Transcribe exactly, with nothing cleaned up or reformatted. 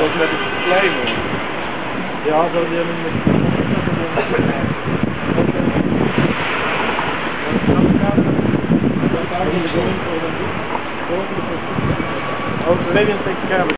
cosmetic flavor. They are also dealing with Australian takes care of it.